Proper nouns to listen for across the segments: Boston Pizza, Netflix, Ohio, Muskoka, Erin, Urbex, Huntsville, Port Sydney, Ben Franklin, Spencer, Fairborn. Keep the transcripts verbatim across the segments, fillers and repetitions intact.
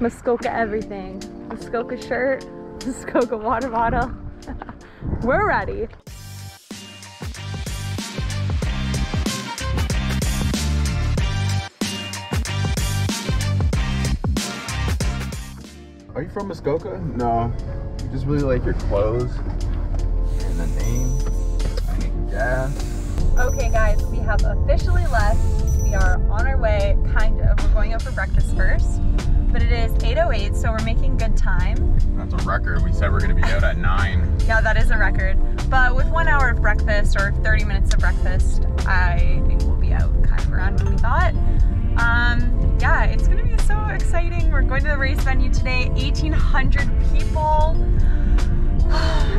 Muskoka everything. Muskoka shirt, Muskoka water bottle. We're ready. Are you from Muskoka? No. You just really like your clothes and the name. I need gas. Okay guys, we have officially left. We are on our way, kind of. We're going out for breakfast first. But it is eight oh eight, so we're making good time. That's a record. We said we're gonna be out at nine. Yeah, that is a record. But with one hour of breakfast or thirty minutes of breakfast, I think we'll be out kind of around what we thought. Um, yeah, it's gonna be so exciting. We're going to the race venue today, eighteen hundred people.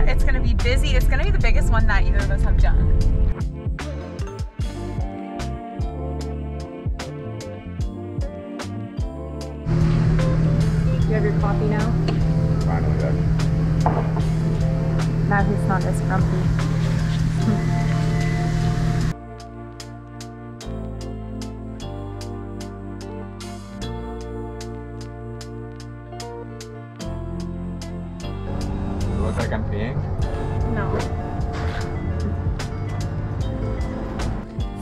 It's gonna be busy. It's gonna be the biggest one that either of us have done. You have your coffee now? Finally, done. Now he's not as grumpy. Like I'm peeing? No.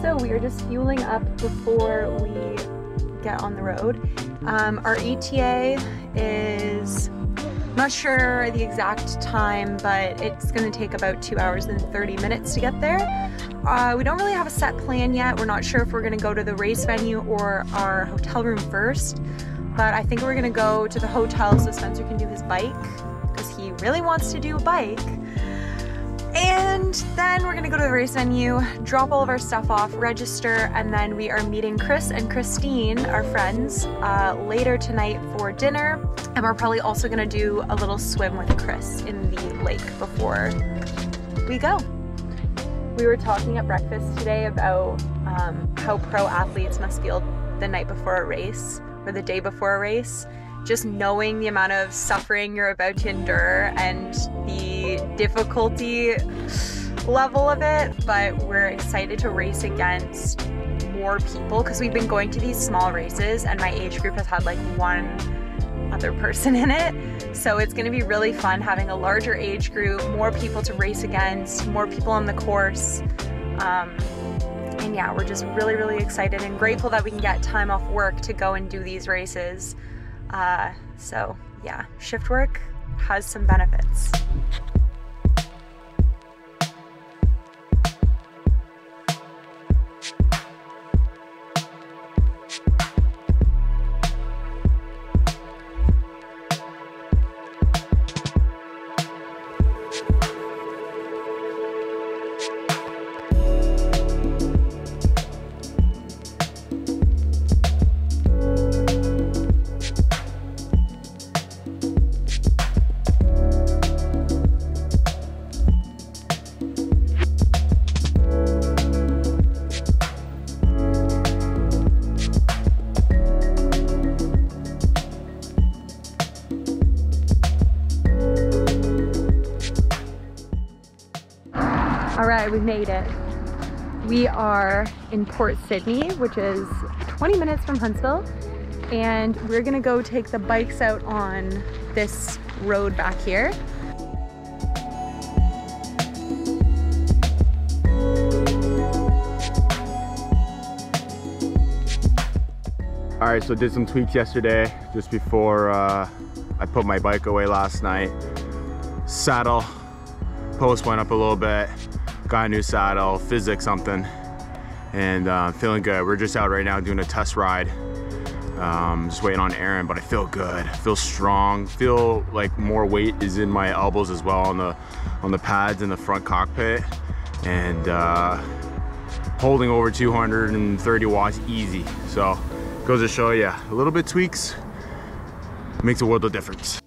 So we are just fueling up before we get on the road. Um, our E T A is, I'm not sure the exact time, but it's gonna take about two hours and thirty minutes to get there. Uh, we don't really have a set plan yet. We're not sure if we're gonna go to the race venue or our hotel room first, but I think we're gonna go to the hotel so Spencer can do his bike. He really wants to do a bike, and then we're gonna go to the race venue, drop all of our stuff off, register, and then we are meeting Chris and Christine, our friends, uh, later tonight for dinner, and we're probably also gonna do a little swim with Chris in the lake before we go. We were talking at breakfast today about um, how pro athletes must feel the night before a race or the day before a race. Just knowing the amount of suffering you're about to endure and the difficulty level of it, but we're excited to race against more people because we've been going to these small races and my age group has had like one other person in it. So it's gonna be really fun having a larger age group, more people to race against, more people on the course. Um, and yeah, we're just really, really excited and grateful that we can get time off work to go and do these races. Uh, so yeah, shift work has some benefits. We made it. We are in Port Sydney, which is twenty minutes from Huntsville, and we're gonna go take the bikes out on this road back here. All right, so did some tweaks yesterday just before uh, I put my bike away last night. Saddle post went up a little bit. Got a new saddle, physic something, and uh, feeling good. We're just out right now doing a test ride. Um, just waiting on Erin, but I feel good. I feel strong. Feel like more weight is in my elbows as well on the on the pads in the front cockpit, and uh, holding over two hundred thirty watts easy. So goes to show you, a little bit tweaks makes a world of difference.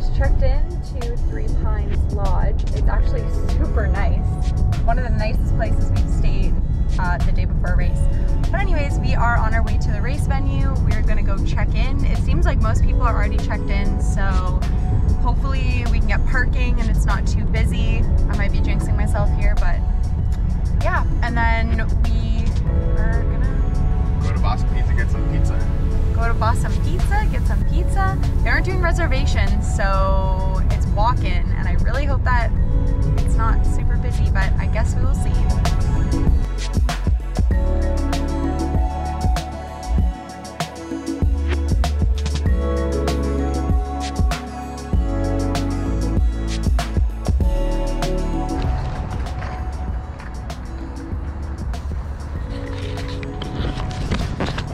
just checked in to Three Pines Lodge. It's actually super nice. One of the nicest places we've stayed uh, the day before a race. But anyways, we are on our way to the race venue. We're gonna go check in. It seems like most people are already checked in, so hopefully we can get parking and it's not too busy. I might be jinxing myself here, but yeah. And then we are gonna go to Boston Pizza, get some pizza. Go to Boston Pizza, get some pizza. They aren't doing reservations, so it's walk-in, and I really hope that it's not super busy, but I guess we will see.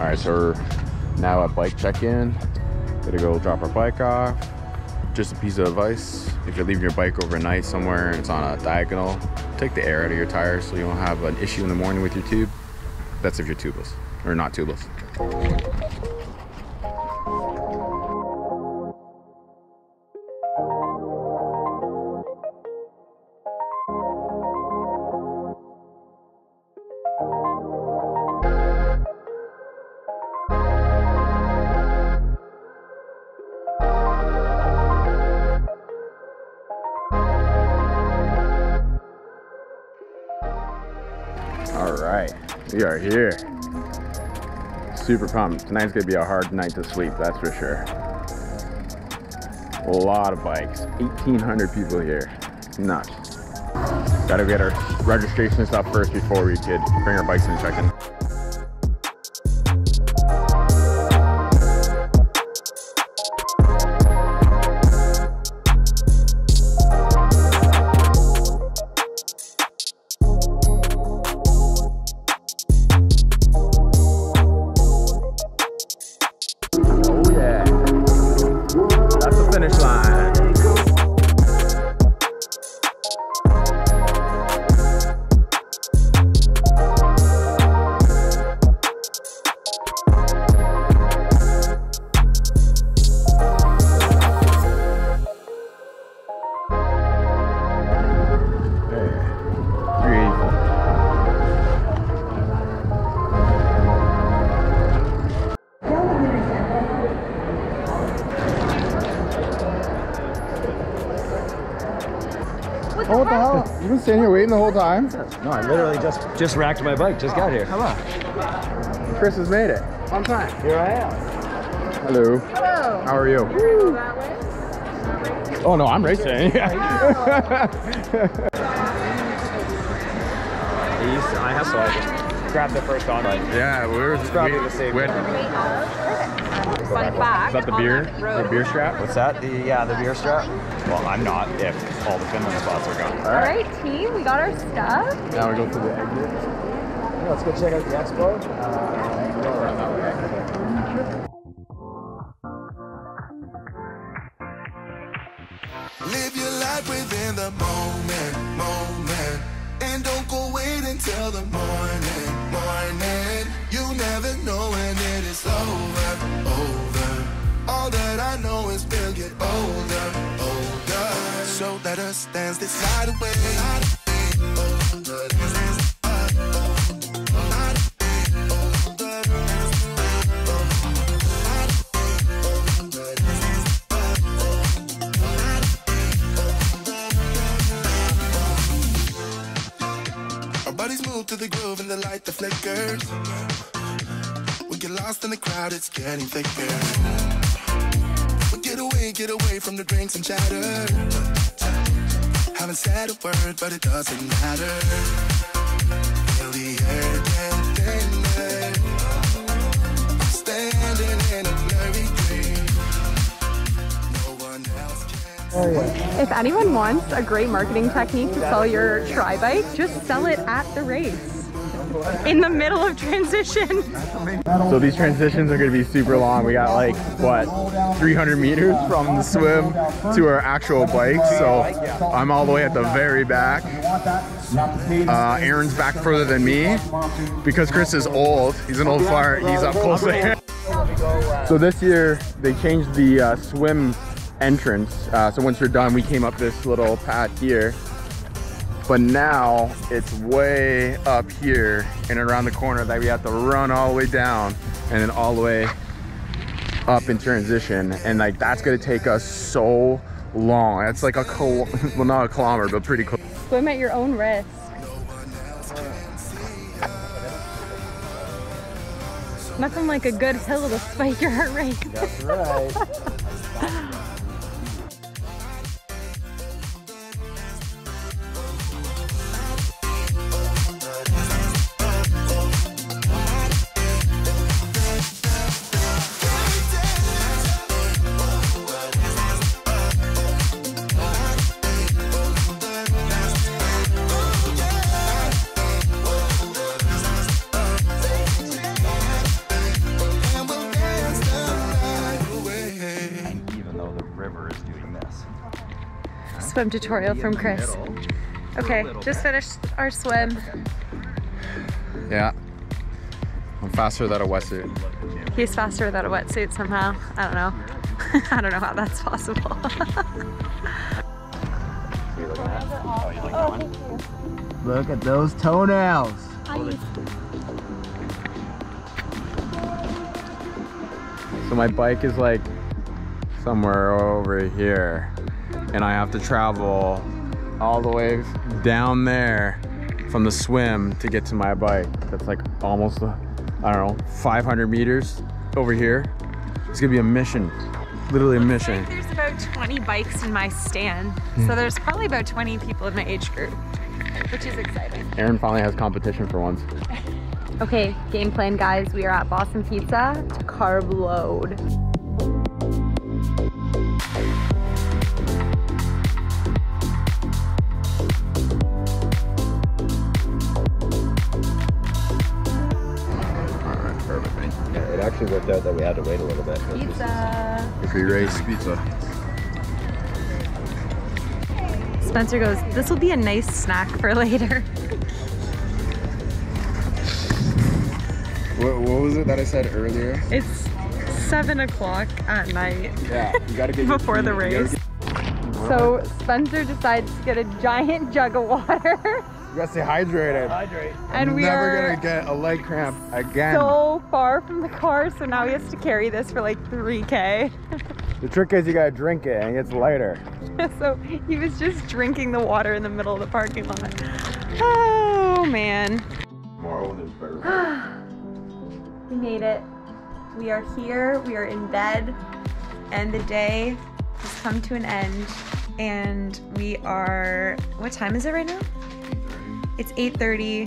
All right, so we're now at bike check-in. Gotta go drop our bike off. Just a piece of advice, if you're leaving your bike overnight somewhere and it's on a diagonal, take the air out of your tires so you don't have an issue in the morning with your tube. That's if you're tubeless, or not tubeless. Alright, we are here. Super pumped. Tonight's gonna be a hard night to sleep, that's for sure. A lot of bikes. eighteen hundred people here. Nuts. Gotta get our registration and stuff first before we could bring our bikes in and check in. Oh, what the hell? You've been standing here waiting the whole time? No, I literally just just racked my bike, just oh, got here. Come on. Chris has made it. On time. Here I am. Hello. Hello. How are you? Woo. That way? That way? Oh no, I'm racing. Yeah. Oh. I have so I just grabbed the first on bike. Yeah, we were just grabbing the same. Like back. Is that the beer? The beer strap? What's that? The yeah, the beer strap. Well, I'm not if all the Finland spots are gone. All right, all right team, we got our stuff. Now we go to the exit. Yeah, let's go check out the expo. Uh, we'll run that way. Live your life within the moment, moment, and don't go wait until the morning, morning. You never know when it is over, over. All that I know is we'll get older, older. So let us dance this night away. Our bodies move to the groove and the light that flickers. We get lost in the crowd, it's getting thicker. Get away, get away from the drinks and chatter. Haven't said a word, but it doesn't matter. Feel the air getting thinner. Standing in a blurry dream. No one else can. If anyone wants a great marketing technique to sell your tri bike, just sell it at the race. In the middle of transition. So these transitions are going to be super long. We got like, what, three hundred meters from the swim to our actual bike. So I'm all the way at the very back. Uh, Aaron's back further than me because Chris is old. He's an old fart. He's up close. So this year they changed the uh, swim entrance. Uh, so once you're done, we came up this little path here, but now it's way up here and around the corner that we have to run all the way down and then all the way up in transition. And like, that's gonna take us so long. That's like a kil- well, not a kilometer, but pretty close. Swim at your own risk. Nothing like a good hill to spike your heart rate. That's right. Swim tutorial from Chris. Okay, just finished our swim. Yeah, I'm faster without a wetsuit. He's faster without a wetsuit somehow. I don't know. I don't know how that's possible. Look at those toenails. So my bike is like somewhere over here, and I have to travel all the way down there from the swim to get to my bike. That's like almost, I don't know, five hundred meters over here. It's gonna be a mission, literally a mission. Like there's about twenty bikes in my stand. So there's probably about twenty people in my age group, which is exciting. Erin finally has competition for once. Okay, game plan guys. We are at Boston Pizza to carb load. Actually worked out that we had to wait a little bit. Pizza. If we race pizza. Spencer goes, this will be a nice snack for later. What, what was it that I said earlier? It's seven o'clock at night. Yeah, you gotta get before the race. Get... So Spencer decides to get a giant jug of water. You gotta stay hydrated. Hydrate. And we never are gonna get a leg cramp again. So far from the car, so now he has to carry this for like three K. The trick is you gotta drink it and it gets lighter. So he was just drinking the water in the middle of the parking lot. Oh man. Tomorrow there's better. We made it. We are here, we are in bed, and the day has come to an end. And we are, what time is it right now? It's eight thirty.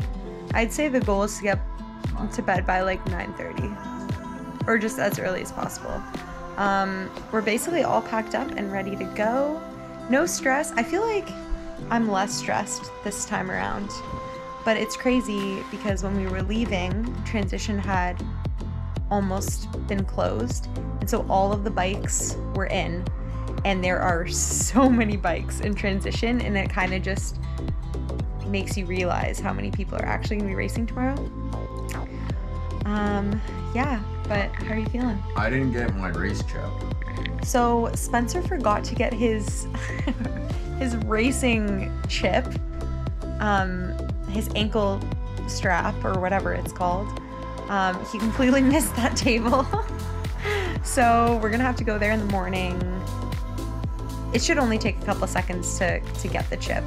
I'd say the goal is to get to bed by like nine thirty or just as early as possible. Um, we're basically all packed up and ready to go. No stress. I feel like I'm less stressed this time around, but it's crazy because when we were leaving, transition had almost been closed. And so all of the bikes were in, and there are so many bikes in transition, and it kind of just makes you realize how many people are actually gonna be racing tomorrow. Um, yeah, but how are you feeling? I didn't get my race cap. So Spencer forgot to get his his racing chip, um, his ankle strap or whatever it's called. Um, he completely missed that table. So we're gonna have to go there in the morning. It should only take a couple of seconds to, to get the chip.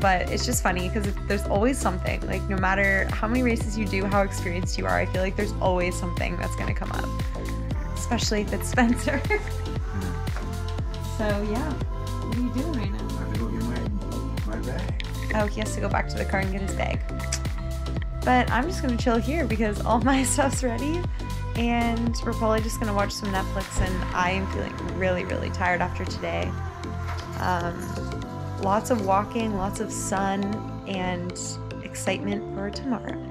But it's just funny because there's always something, like no matter how many races you do, how experienced you are, I feel like there's always something that's gonna come up, especially if it's Spencer. So yeah, what are you doing right now? I have to go get my, my bag. Oh, he has to go back to the car and get his bag. But I'm just gonna chill here because all my stuff's ready, and we're probably just gonna watch some Netflix, and I am feeling really, really tired after today. Um, Lots of walking, lots of sun, and excitement for tomorrow.